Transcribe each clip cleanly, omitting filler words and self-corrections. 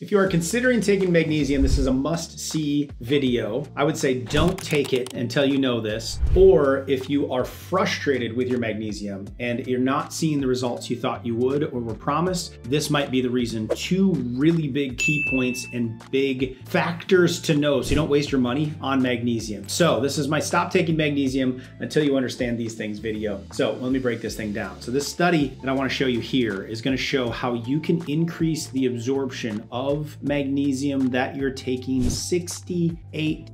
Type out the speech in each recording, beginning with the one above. If you are considering taking magnesium, this is a must-see video. I would say don't take it until you know this. Or if you are frustrated with your magnesium and you're not seeing the results you thought you would or were promised, this might be the reason. Two really big key points and big factors to know so you don't waste your money on magnesium. So this is my stop taking magnesium until you understand these things video. So let me break this thing down. So this study that I want to show you here is going to show how you can increase the absorption of magnesium that you're taking 68%. I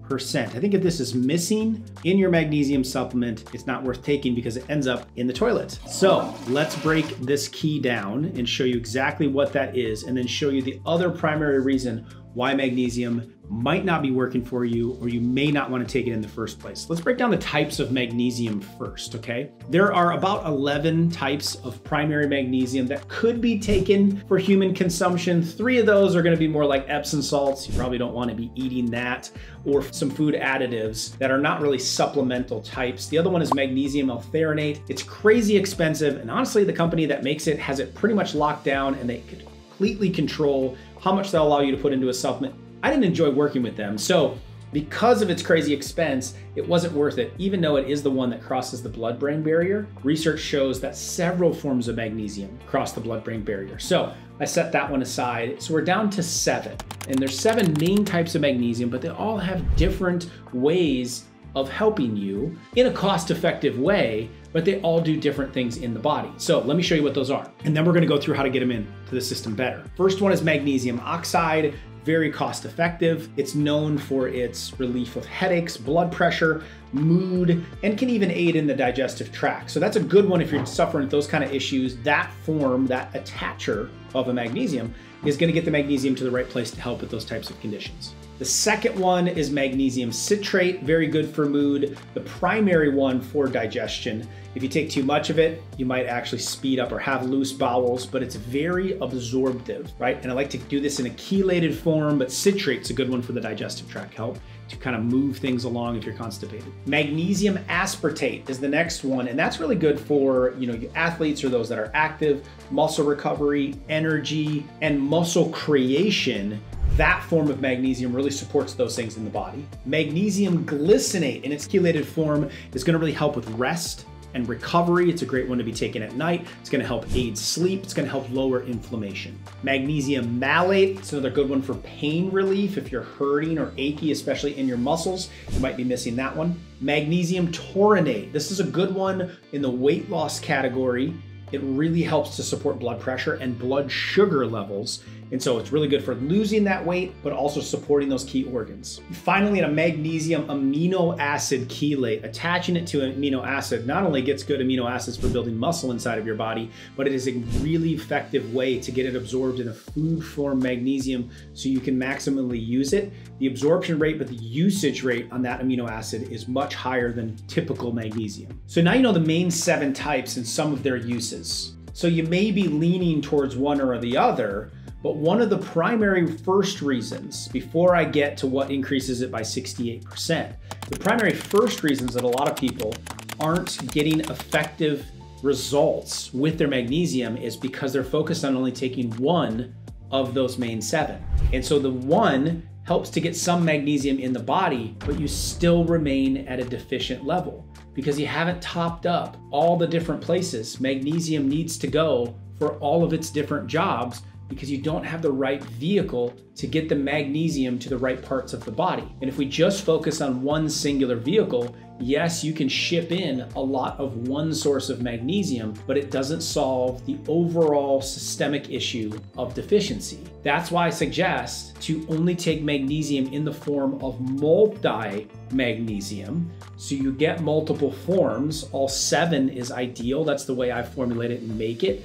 think if this is missing in your magnesium supplement, it's not worth taking because it ends up in the toilet. So let's break this key down and show you exactly what that is, and then show you the other primary reason why magnesium might not be working for you, or you may not want to take it in the first place. Let's break down the types of magnesium first, okay? There are about 11 types of primary magnesium that could be taken for human consumption. 3 of those are going to be more like Epsom salts. You probably don't want to be eating that, or some food additives that are not really supplemental types. The other one is magnesium L-threonate. It's crazy expensive, and honestly, the company that makes it has it pretty much locked down, and they could completely control how much they'll allow you to put into a supplement. I didn't enjoy working with them. So because of its crazy expense, it wasn't worth it, even though it is the one that crosses the blood-brain barrier. Research shows that several forms of magnesium cross the blood-brain barrier. So I set that one aside. So we're down to 7, and there's 7 main types of magnesium, but they all have different ways of helping you in a cost-effective way, but they all do different things in the body. So let me show you what those are, and then we're gonna go through how to get them into the system better. First one is magnesium oxide. Very cost effective. It's known for its relief of headaches, blood pressure, mood, and can even aid in the digestive tract. So that's a good one if you're suffering those kind of issues. That form, that attacher of a magnesium is going to get the magnesium to the right place to help with those types of conditions. The second one is magnesium citrate, very good for mood, the primary one for digestion. If you take too much of it, you might actually speed up or have loose bowels, but it's very absorptive, right? And I like to do this in a chelated form, but citrate's a good one for the digestive tract help to kind of move things along if you're constipated. Magnesium aspartate is the next one, and that's really good for, you know, athletes or those that are active, muscle recovery, energy, and muscle creation. That form of magnesium really supports those things in the body. Magnesium glycinate in its chelated form is going to really help with rest and recovery. It's a great one to be taken at night. It's going to help aid sleep. It's going to help lower inflammation. Magnesium malate, it's another good one for pain relief. If you're hurting or achy, especially in your muscles, you might be missing that one. Magnesium taurinate, this is a good one in the weight loss category. It really helps to support blood pressure and blood sugar levels. And so it's really good for losing that weight, but also supporting those key organs. Finally, in a magnesium amino acid chelate, attaching it to an amino acid not only gets good amino acids for building muscle inside of your body, but it is a really effective way to get it absorbed in a food form magnesium so you can maximally use it. The absorption rate, but the usage rate on that amino acid is much higher than typical magnesium. So now you know the main 7 types and some of their uses. So you may be leaning towards one or the other, but one of the primary first reasons, before I get to what increases it by 68%, the primary first reasons that a lot of people aren't getting effective results with their magnesium is because they're focused on only taking one of those main 7. And so the one helps to get some magnesium in the body, but you still remain at a deficient level because you haven't topped up all the different places magnesium needs to go for all of its different jobs, because you don't have the right vehicle to get the magnesium to the right parts of the body. And if we just focus on one singular vehicle, yes, you can ship in a lot of one source of magnesium, but it doesn't solve the overall systemic issue of deficiency. That's why I suggest to only take magnesium in the form of multi-magnesium, so you get multiple forms. All 7 is ideal. That's the way I formulate it and make it.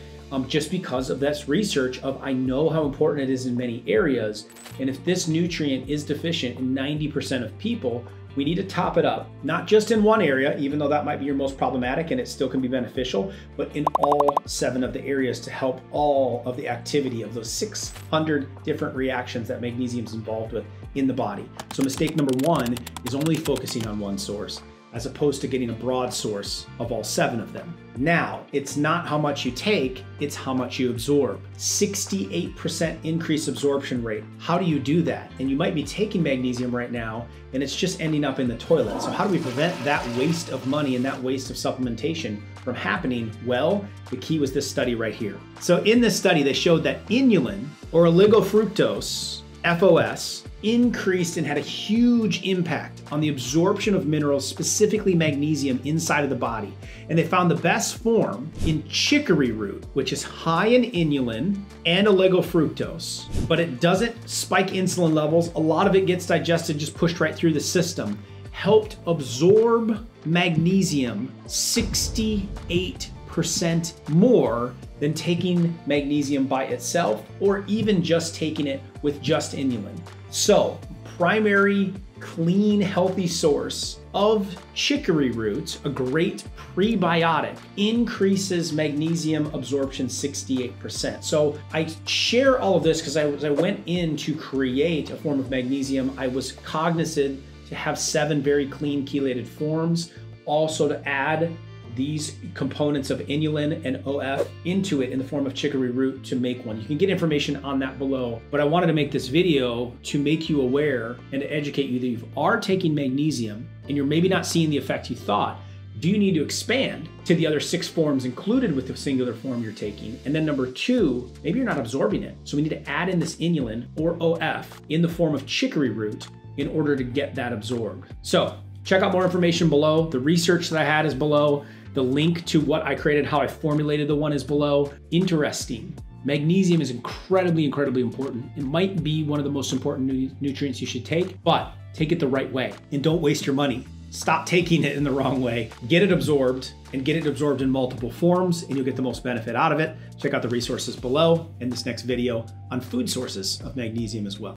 Just because of this research of I know how important it is in many areas, and if this nutrient is deficient in 90% of people, we need to top it up, not just in one area, even though that might be your most problematic and it still can be beneficial, but in all 7 of the areas to help all of the activity of those 600 different reactions that magnesium is involved with in the body. So mistake number 1 is only focusing on one source. as opposed to getting a broad source of all 7 of them. Now, it's not how much you take, it's how much you absorb. 68% increased absorption rate. How do you do that? And you might be taking magnesium right now, and it's just ending up in the toilet. So how do we prevent that waste of money and that waste of supplementation from happening? Well, the key was this study right here. So in this study, they showed that inulin or oligofructose, FOS, increased and had a huge impact on the absorption of minerals, specifically magnesium, inside of the body. And they found the best form in chicory root, which is high in inulin and oligofructose, but it doesn't spike insulin levels. A lot of it gets digested, just pushed right through the system. Helped absorb magnesium 68% more than taking magnesium by itself, or even just taking it with just inulin. So, primary, clean, healthy source of chicory root, a great prebiotic, increases magnesium absorption 68%. So I share all of this because as I went in to create a form of magnesium, I was cognizant to have 7 very clean chelated forms, also to add these components of inulin and OF into it in the form of chicory root to make one. You can get information on that below, but I wanted to make this video to make you aware and to educate you that you are taking magnesium and you're maybe not seeing the effect you thought. Do you need to expand to the other 6 forms included with the singular form you're taking? And then number 2, maybe you're not absorbing it. So we need to add in this inulin or OF in the form of chicory root in order to get that absorbed. So check out more information below. The research that I had is below. The link to what I created, how I formulated the one, is below. Interesting. Magnesium is incredibly, incredibly important. It might be one of the most important nutrients you should take, but take it the right way and don't waste your money. Stop taking it in the wrong way. Get it absorbed, and get it absorbed in multiple forms, and you'll get the most benefit out of it. Check out the resources below and this next video on food sources of magnesium as well.